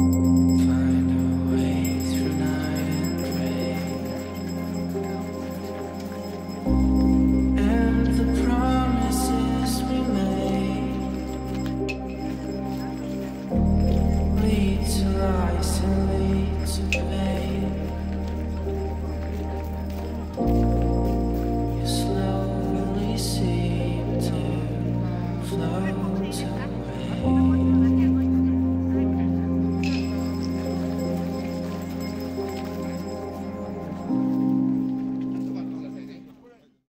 Lead to lies and lead to pain.